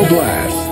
Nano Blast.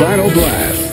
Final blast.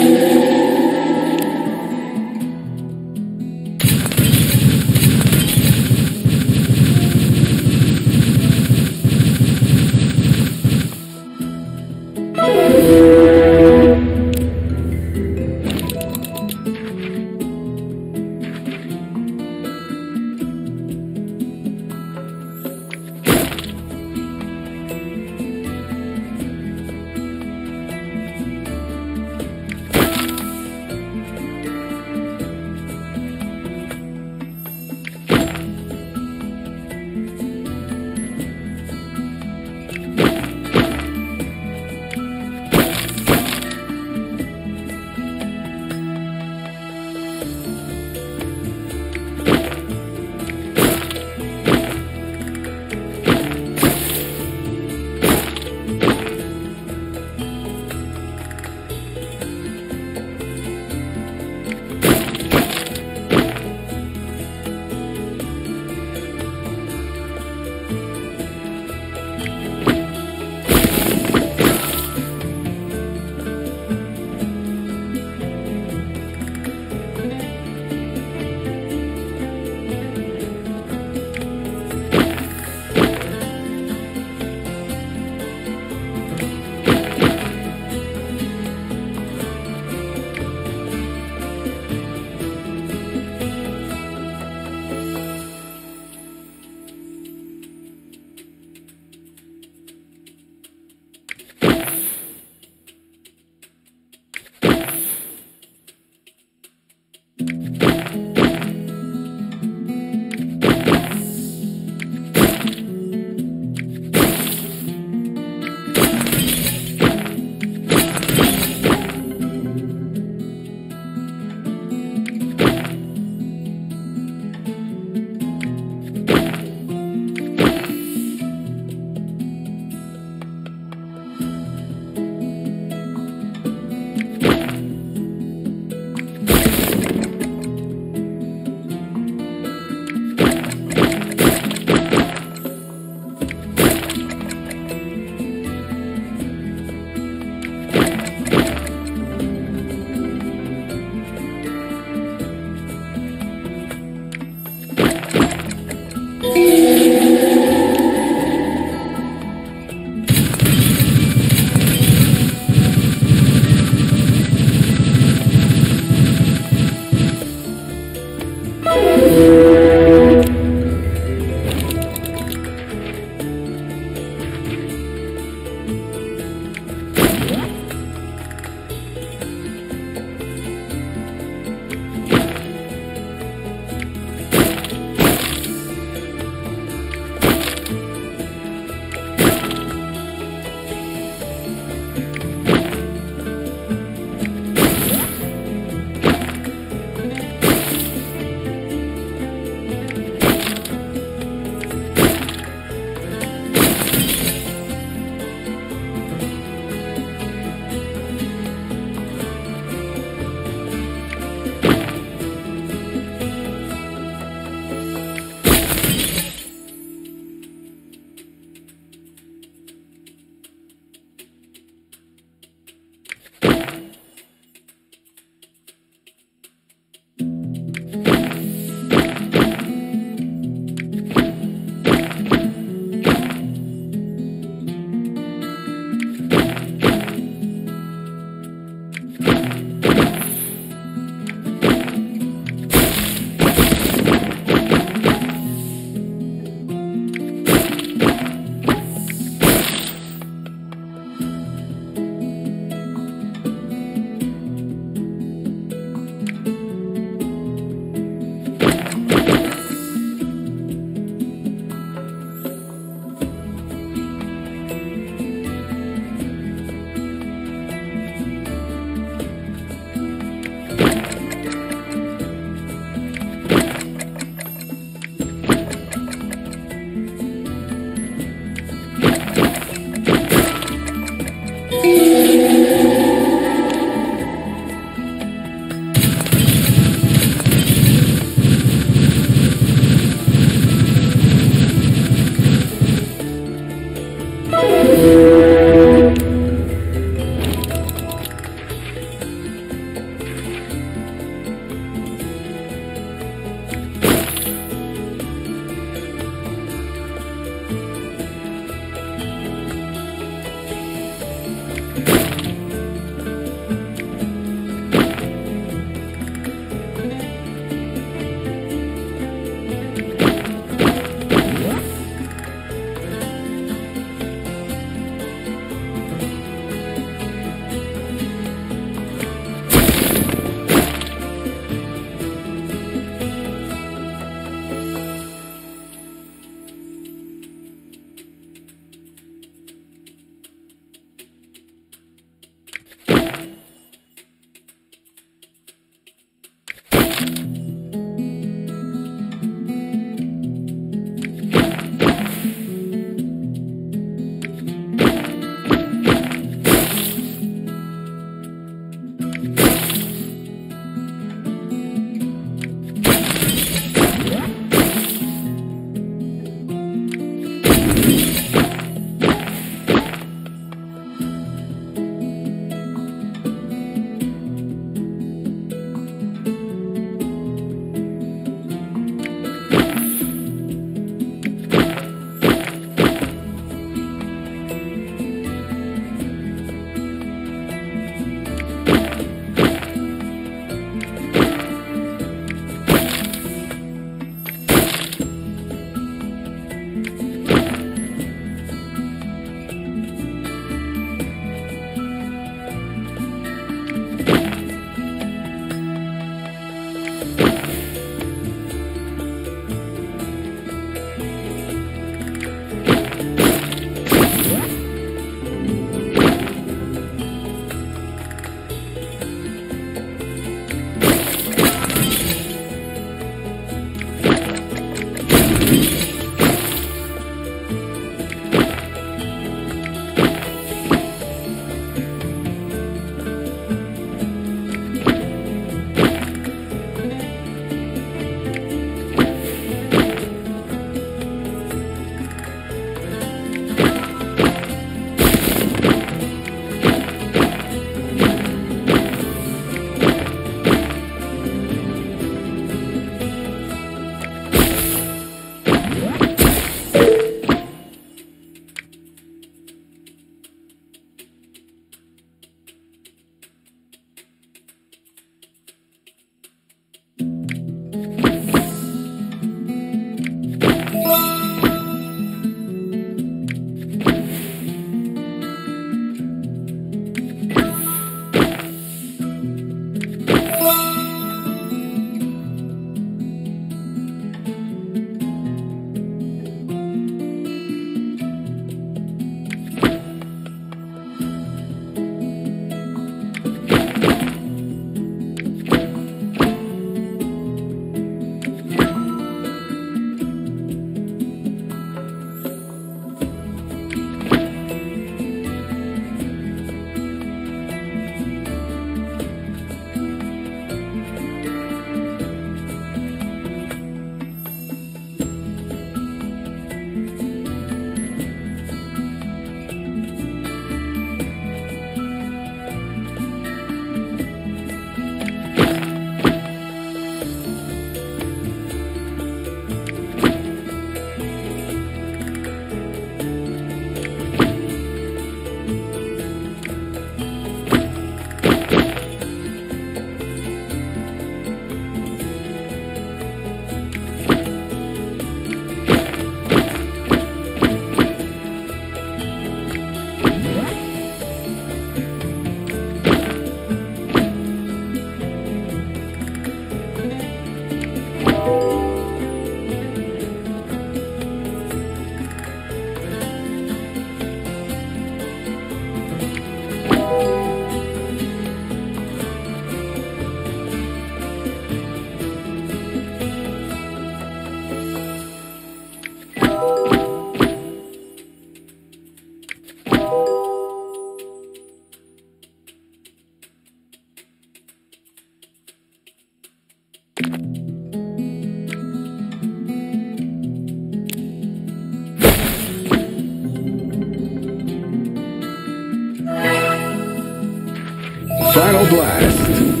Final Blast.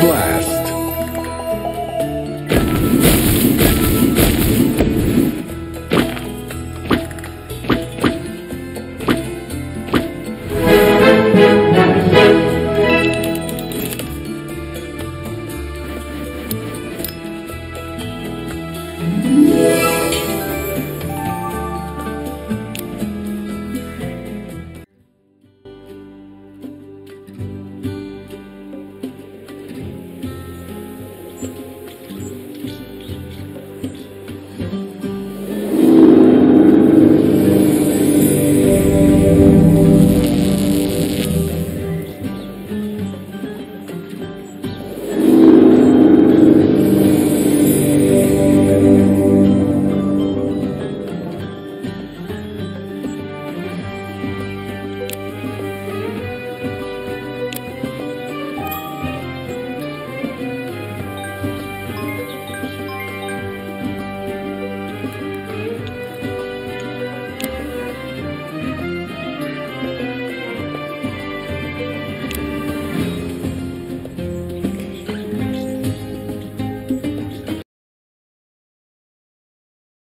Black.